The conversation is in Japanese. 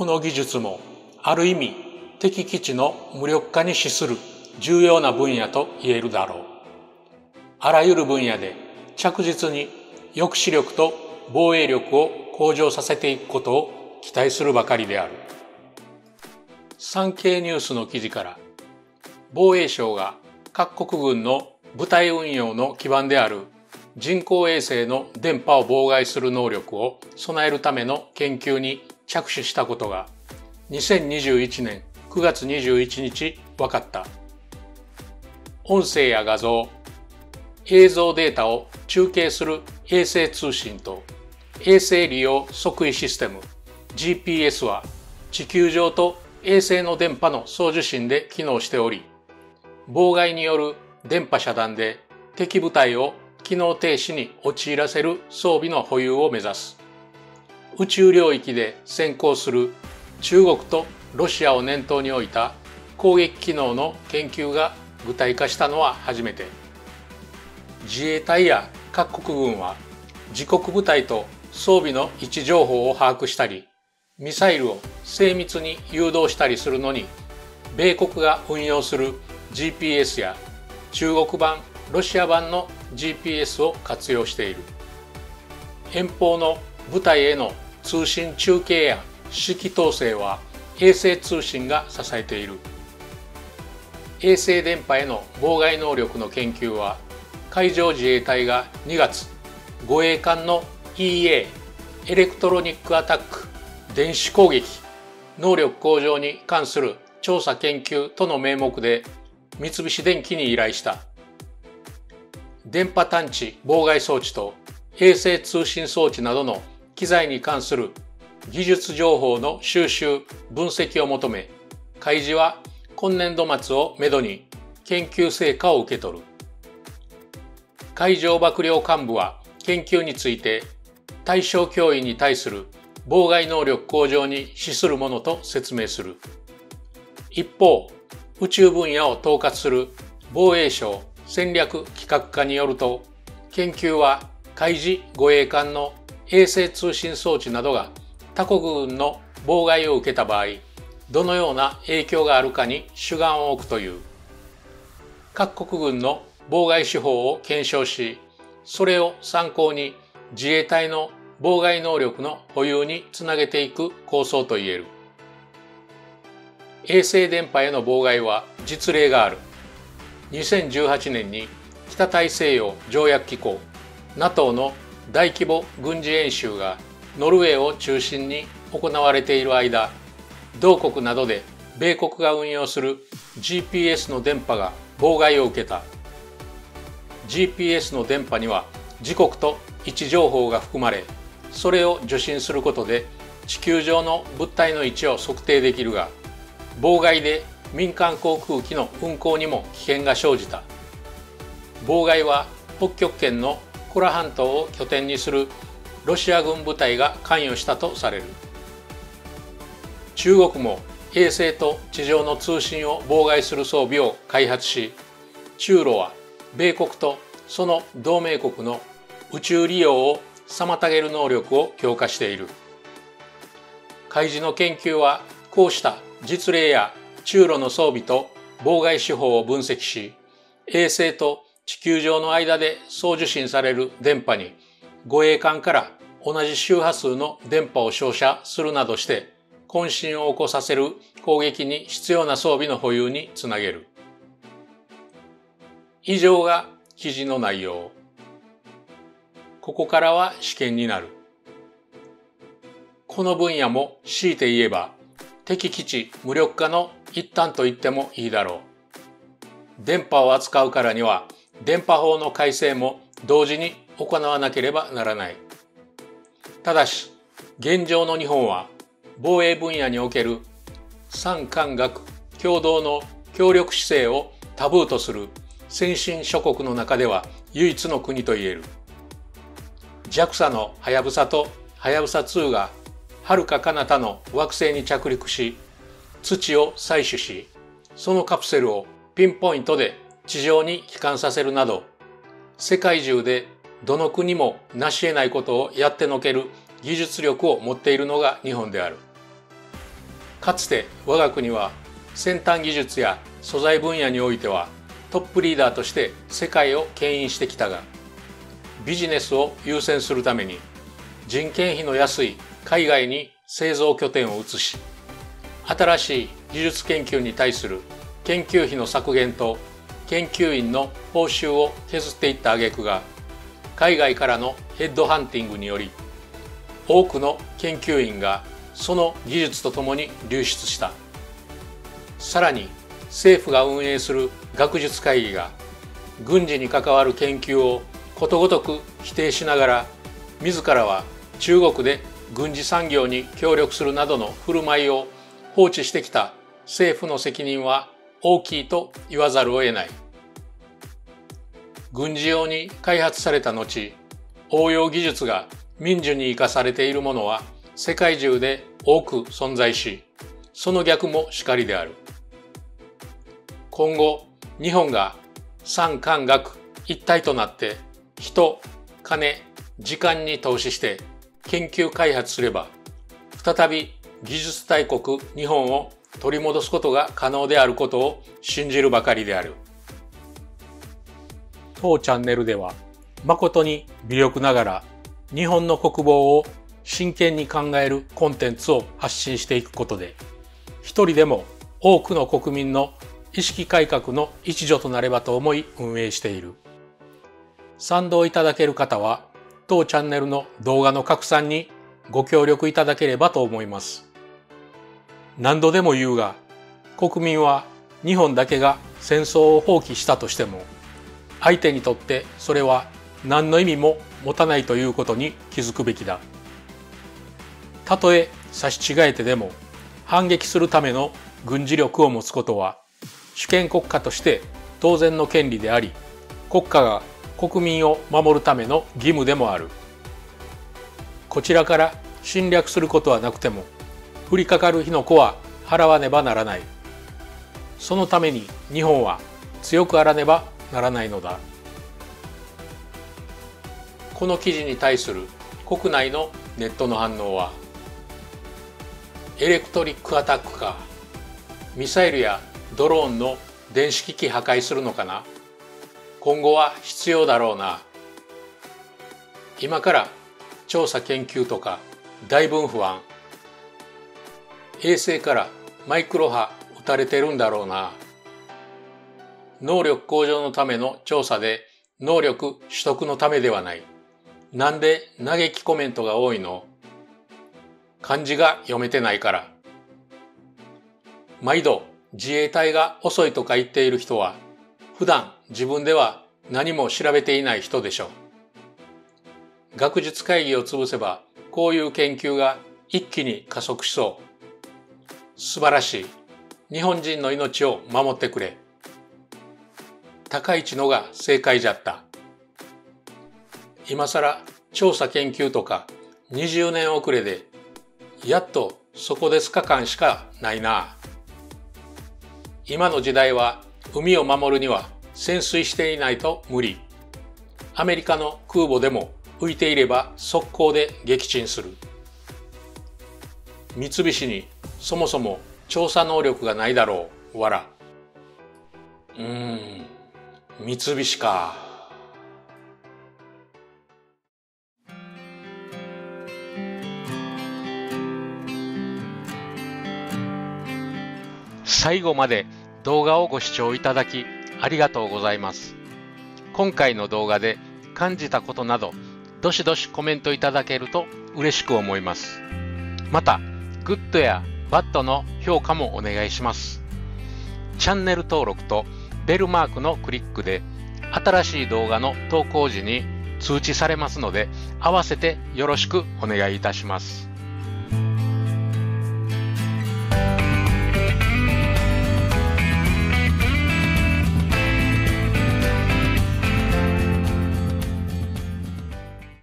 この技術もある意味敵基地の無力化に資する重要な分野と言えるだろう。あらゆる分野で着実に抑止力と防衛力を向上させていくことを期待するばかりである。産経ニュースの記事から防衛省が各国軍の部隊運用の基盤である人工衛星の電波を妨害する能力を備えるための研究に着手したことが2021年9月21日分かった。音声や画像、映像データを中継する衛星通信と衛星利用測位システム GPS は地球上と衛星の電波の送受信で機能しており、妨害による電波遮断で敵部隊を機能停止に陥らせる装備の保有を目指す。宇宙領域で先行する中国とロシアを念頭に置いた攻撃機能の研究が具体化したのは初めて。自衛隊や各国軍は自国部隊と装備の位置情報を把握したり、ミサイルを精密に誘導したりするのに、米国が運用する GPS や中国版、ロシア版の GPS を活用している。遠方の部隊への通信中継や指揮統制は衛星通信が支えている。衛星電波への妨害能力の研究は海上自衛隊が2月護衛艦の EA エレクトロニックアタック電子攻撃能力向上に関する調査研究との名目で三菱電機に依頼した。電波探知妨害装置と衛星通信装置などの機材に関する技術情報の収集・分析を求め、開示は今年度末をめどに研究成果を受け取る。海上幕僚監部は研究について対象脅威に対する妨害能力向上に資するものと説明する。一方、宇宙分野を統括する防衛省戦略企画課によると、研究は海自護衛艦の衛星通信装置などが他国軍の妨害を受けた場合、どのような影響があるかに主眼を置くという。各国軍の妨害手法を検証し、それを参考に自衛隊の妨害能力の保有につなげていく構想といえる。衛星電波への妨害は実例がある。2018年に北大西洋条約機構 NATO の大規模軍事演習がノルウェーを中心に行われている間、同国などで米国が運用する GPS の電波が妨害を受けた。GPS の電波には時刻と位置情報が含まれ、それを受信することで地球上の物体の位置を測定できるが、妨害で民間航空機の運航にも危険が生じた。妨害は北極圏のコラ半島を拠点にするロシア軍部隊が関与したとされる。中国も衛星と地上の通信を妨害する装備を開発し、中ロは米国とその同盟国の宇宙利用を妨げる能力を強化している。開示の研究はこうした実例や中ロの装備と妨害手法を分析し、衛星と地球上の間で送受信される電波に護衛艦から同じ周波数の電波を照射するなどして渾身を起こさせる攻撃に必要な装備の保有につなげる。以上が記事の内容。ここからは試験になる。この分野も強いて言えば敵基地無力化の一端と言ってもいいだろう。電波を扱うからには電波法の改正も同時に行わなければならない。ただし、現状の日本は防衛分野における産官学共同の協力姿勢をタブーとする先進諸国の中では唯一の国といえる。JAXA のはやぶさとはやぶさ2が遥か彼方の惑星に着陸し、土を採取し、そのカプセルをピンポイントで地上に帰還させるなど、世界中でどの国も成し得ないことをやってのける技術力を持っているのが日本である。かつて我が国は先端技術や素材分野においてはトップリーダーとして世界を牽引してきたが、ビジネスを優先するために人件費の安い海外に製造拠点を移し、新しい技術研究に対する研究費の削減と研究員の報酬を削っていった挙句が、海外からのヘッドハンティングにより多くの研究員がその技術とともに流出した。さらに政府が運営する学術会議が軍事に関わる研究をことごとく否定しながら、自らは中国で軍事産業に協力するなどの振る舞いを放置してきた政府の責任は大きいと言わざるを得ない。軍事用に開発された後、応用技術が民需に生かされているものは世界中で多く存在し、その逆もしかりである。今後、日本が産官学一体となって人、金、時間に投資して研究開発すれば、再び技術大国日本を取り戻すことが可能であることを信じるばかりである。当チャンネルでは誠に微力ながら日本の国防を真剣に考えるコンテンツを発信していくことで、一人でも多くの国民の意識改革の一助となればと思い運営している。賛同いただける方は当チャンネルの動画の拡散にご協力いただければと思います。何度でも言うが、国民は日本だけが戦争を放棄したとしても、相手にとってそれは何の意味も持たないということに気づくべきだ。たとえ差し違えてでも反撃するための軍事力を持つことは主権国家として当然の権利であり、国家が国民を守るための義務でもある。こちらから侵略することはなくても降りかかる火の粉は払わねばならない。そのために日本は強くあらねばならないのだ。この記事に対する国内のネットの反応は、エレクトリックアタックか、ミサイルやドローンの電子機器破壊するのかな、今後は必要だろうな、今から調査研究とかだいぶん不安、衛星からマイクロ波打たれてるんだろうな、能力向上のための調査で能力取得のためではない、なんで嘆きコメントが多いの、漢字が読めてないから。毎度自衛隊が遅いとか言っている人は普段自分では何も調べていない人でしょう。学術会議を潰せばこういう研究が一気に加速しそう。素晴らしい。日本人の命を守ってくれ。高市のが正解じゃった。今さら調査研究とか20年遅れで、やっとそこですか感しかないな。今の時代は海を守るには潜水していないと無理。アメリカの空母でも浮いていれば速攻で撃沈する。三菱にそもそも調査能力がないだろう、わら。三菱か。最後まで動画をご視聴いただきありがとうございます。今回の動画で感じたことなど、どしどしコメントいただけると嬉しく思います。また、グッドやバッドの評価もお願いします。チャンネル登録とベルマークのクリックで新しい動画の投稿時に通知されますので、合わせてよろしくお願いいたします。